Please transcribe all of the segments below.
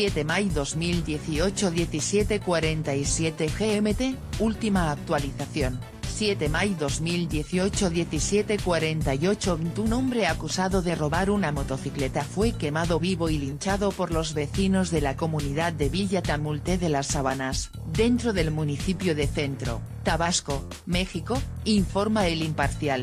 7 mayo 2018 17:47 GMT, última actualización, 7 mayo 2018 17:48. Un hombre acusado de robar una motocicleta fue quemado vivo y linchado por los vecinos de la comunidad de Villa Tamulte de las Sabanas, dentro del municipio de Centro, Tabasco, México, informa El Imparcial.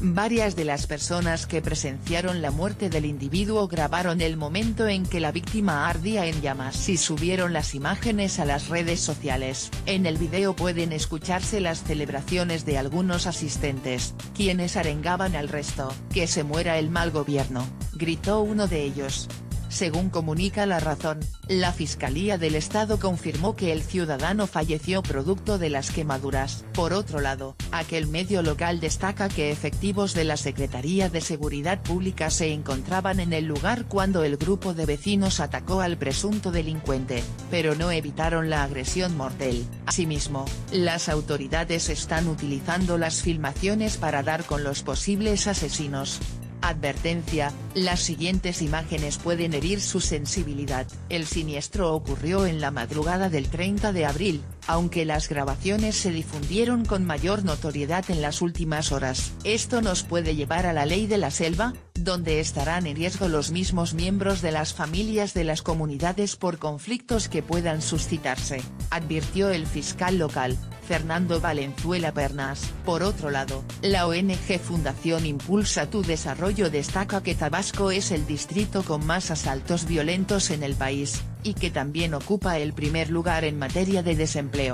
Varias de las personas que presenciaron la muerte del individuo grabaron el momento en que la víctima ardía en llamas y subieron las imágenes a las redes sociales. En el video pueden escucharse las celebraciones de algunos asistentes, quienes arengaban al resto. "Que se muera el mal gobierno", gritó uno de ellos. Según comunica La Razón, la Fiscalía del Estado confirmó que el ciudadano falleció producto de las quemaduras. Por otro lado, aquel medio local destaca que efectivos de la Secretaría de Seguridad Pública se encontraban en el lugar cuando el grupo de vecinos atacó al presunto delincuente, pero no evitaron la agresión mortal. Asimismo, las autoridades están utilizando las filmaciones para dar con los posibles asesinos. Advertencia, las siguientes imágenes pueden herir su sensibilidad. El siniestro ocurrió en la madrugada del 30 de abril, aunque las grabaciones se difundieron con mayor notoriedad en las últimas horas. Esto nos puede llevar a la ley de la selva, donde estarán en riesgo los mismos miembros de las familias de las comunidades por conflictos que puedan suscitarse, advirtió el fiscal local, Fernando Valenzuela Pernas. Por otro lado, la ONG Fundación Impulsa tu Desarrollo destaca que Tabasco es el distrito con más asaltos violentos en el país, y que también ocupa el primer lugar en materia de desempleo.